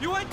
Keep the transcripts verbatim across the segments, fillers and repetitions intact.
You ain't...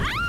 Ah!